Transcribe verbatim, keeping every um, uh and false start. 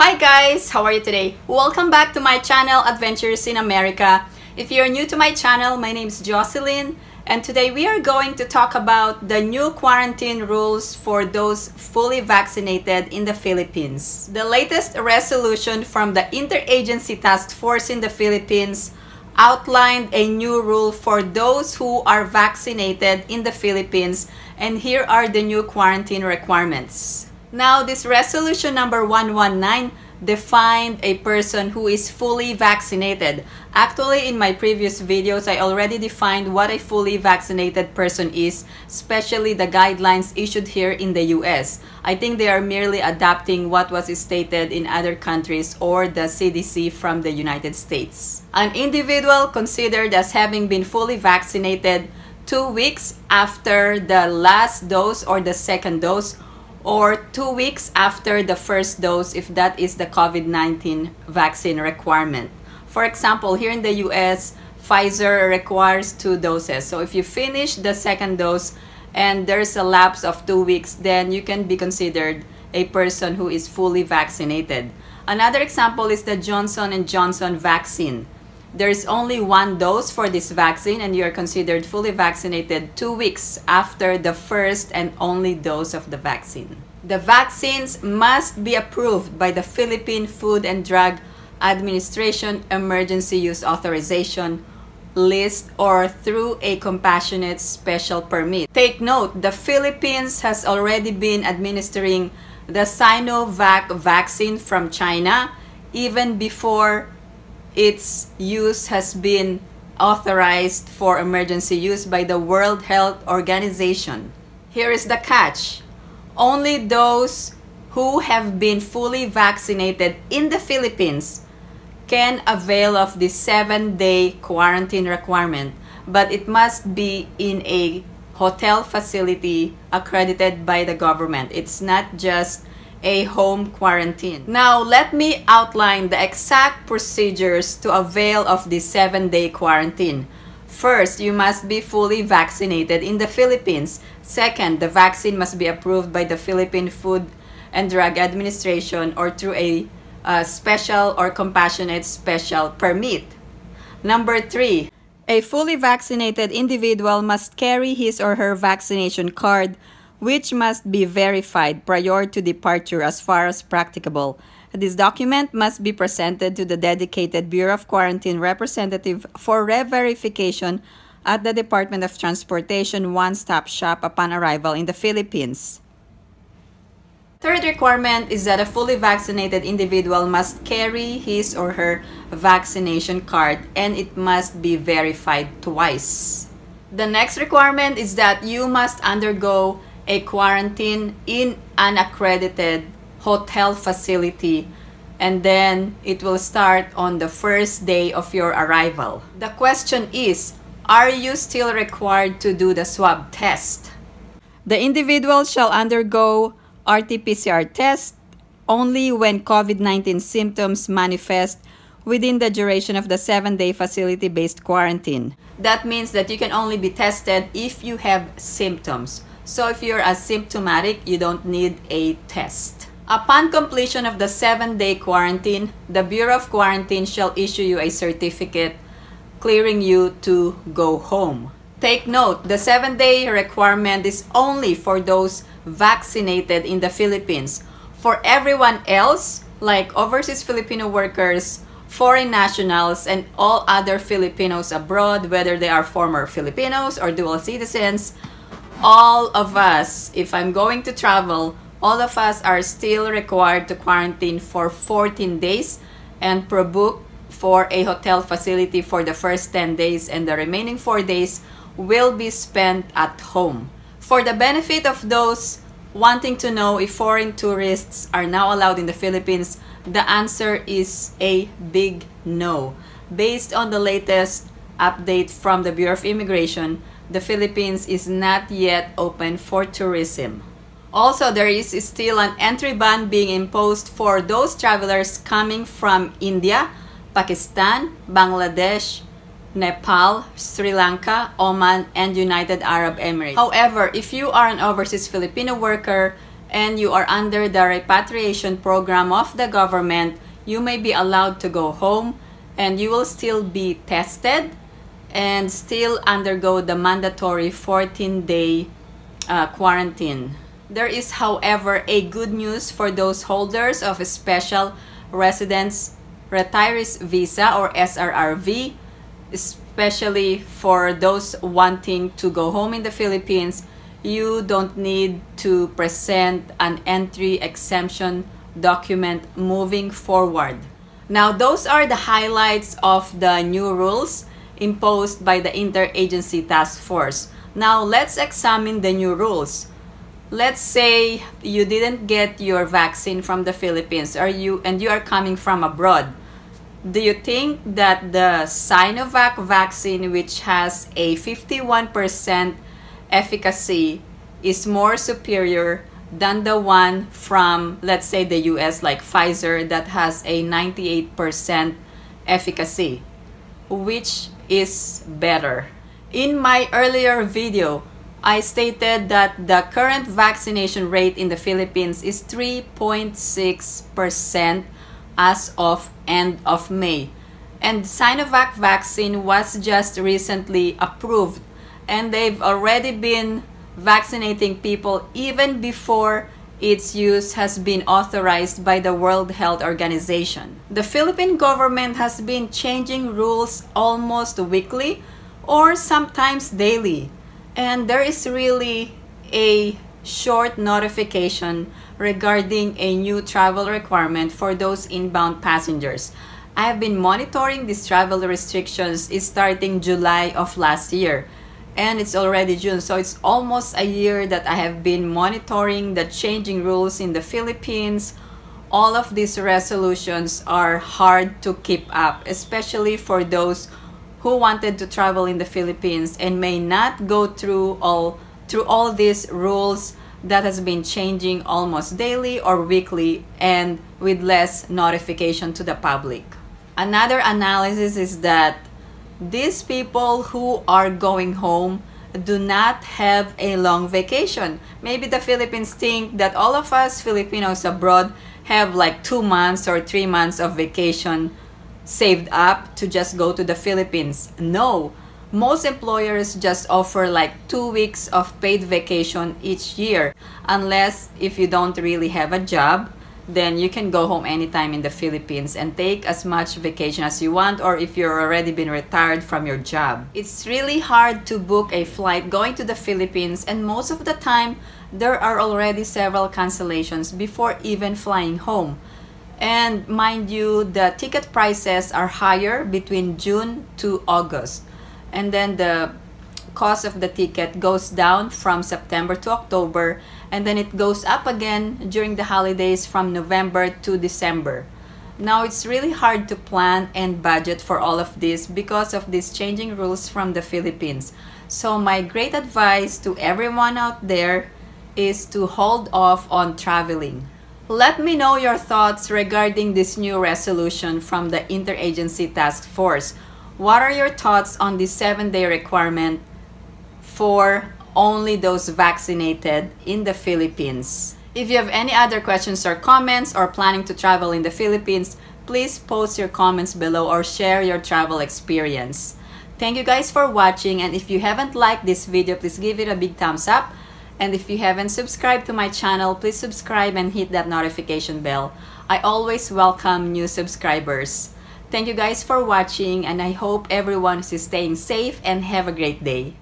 Hi guys! How are you today? Welcome back to my channel, Adventures in America. If you're new to my channel, my name is Jocelyn, and today we are going to talk about the new quarantine rules for those fully vaccinated in the Philippines. The latest resolution from the Inter-Agency Task Force in the Philippines outlined a new rule for those who are vaccinated in the Philippines, and here are the new quarantine requirements. Now, this resolution number one one nine defined a person who is fully vaccinated. Actually, in my previous videos, I already defined what a fully vaccinated person is, especially the guidelines issued here in the U S. I think they are merely adapting what was stated in other countries or the C D C from the United States. An individual considered as having been fully vaccinated two weeks after the last dose or the second dose, or two weeks after the first dose if that is the COVID nineteen vaccine requirement. For example, here in the U S, Pfizer requires two doses. So if you finish the second dose and there's a lapse of two weeks, then you can be considered a person who is fully vaccinated. Another example is the Johnson and Johnson vaccine. There's only one dose for this vaccine and you're considered fully vaccinated two weeks after the first and only dose of the vaccine. The vaccines must be approved by the Philippine Food and Drug Administration Emergency Use Authorization List or through a compassionate special permit. Take note, the Philippines has already been administering the Sinovac vaccine from China even before its use has been authorized for emergency use by the World Health Organization. Here is the catch. Only those who have been fully vaccinated in the Philippines can avail of the seven-day quarantine requirement, but it must be in a hotel facility accredited by the government. It's not just a home quarantine. Now, let me outline the exact procedures to avail of the seven-day quarantine. First, you must be fully vaccinated in the Philippines. Second, the vaccine must be approved by the Philippine Food and Drug Administration or through a uh, special or compassionate special permit. Number three, a fully vaccinated individual must carry his or her vaccination card, which must be verified prior to departure as far as practicable. This document must be presented to the dedicated Bureau of Quarantine representative for re-verification at the Department of Transportation one-stop shop upon arrival in the Philippines. Third requirement is that a fully vaccinated individual must carry his or her vaccination card and it must be verified twice. The next requirement is that you must undergo a quarantine in an accredited hotel facility, and then it will start on the first day of your arrival. The question is, are you still required to do the swab test? The individual shall undergo R T P C R test only when COVID nineteen symptoms manifest within the duration of the seven-day facility-based quarantine. That means that you can only be tested if you have symptoms. So if you're asymptomatic, you don't need a test. Upon completion of the seven-day quarantine, the Bureau of Quarantine shall issue you a certificate clearing you to go home. Take note, the seven-day requirement is only for those vaccinated in the Philippines. For everyone else, like overseas Filipino workers, foreign nationals, and all other Filipinos abroad, whether they are former Filipinos or dual citizens, all of us, if I'm going to travel, all of us are still required to quarantine for fourteen days and pre-book for a hotel facility for the first ten days, and the remaining four days will be spent at home. For the benefit of those wanting to know if foreign tourists are now allowed in the Philippines, the answer is a big no. Based on the latest update from the Bureau of Immigration, the Philippines is not yet open for tourism. Also, there is still an entry ban being imposed for those travelers coming from India, Pakistan, Bangladesh, Nepal, Sri Lanka, Oman, and United Arab Emirates. However, if you are an overseas Filipino worker and you are under the repatriation program of the government, you may be allowed to go home, and you will still be tested and still undergo the mandatory fourteen day uh, quarantine. There is, however, a good news for those holders of a special residence retirees visa or S R R V, especially for those wanting to go home in the Philippines. You don't need to present an entry exemption document moving forward. Now, those are the highlights of the new rules imposed by the Inter-Agency Task Force. Now, let's examine the new rules. Let's say you didn't get your vaccine from the Philippines, or you, and you are coming from abroad. Do you think that the Sinovac vaccine, which has a fifty-one percent efficacy, is more superior than the one from, let's say, the U S, like Pfizer, that has a ninety-eight percent efficacy? Which is better? In my earlier video, I stated that the current vaccination rate in the Philippines is three point six percent as of end of May. And Sinovac vaccine was just recently approved, and they've already been vaccinating people even before its use has been authorized by the World Health Organization. The Philippine government has been changing rules almost weekly or sometimes daily, and there is really a short notification regarding a new travel requirement for those inbound passengers. I have been monitoring these travel restrictions starting July of last year. And it's already June, so it's almost a year that I have been monitoring the changing rules in the Philippines. All of these resolutions are hard to keep up, especially for those who wanted to travel in the Philippines and may not go through all through all these rules that has been changing almost daily or weekly and with less notification to the public. Another analysis is that these people who are going home do not have a long vacation. Maybe the Philippines think that all of us Filipinos abroad have like two months or three months of vacation saved up to just go to the Philippines. No, most employers just offer like two weeks of paid vacation each year, unless if you don't really have a job, then you can go home anytime in the Philippines and take as much vacation as you want, or if you've already been retired from your job. It's really hard to book a flight going to the Philippines, and most of the time, there are already several cancellations before even flying home. And mind you, the ticket prices are higher between June to August. And then the cost of the ticket goes down from September to October, and then it goes up again during the holidays from November to December. Now, it's really hard to plan and budget for all of this because of these changing rules from the Philippines. So my great advice to everyone out there is to hold off on traveling. Let me know your thoughts regarding this new resolution from the Interagency Task Force. What are your thoughts on the seven day requirement for only those vaccinated in the Philippines? If you have any other questions or comments or planning to travel in the Philippines, please post your comments below or share your travel experience. Thank you guys for watching, and if you haven't liked this video, please give it a big thumbs up. And if you haven't subscribed to my channel, please subscribe and hit that notification bell. I always welcome new subscribers. Thank you guys for watching, and I hope everyone is staying safe and have a great day.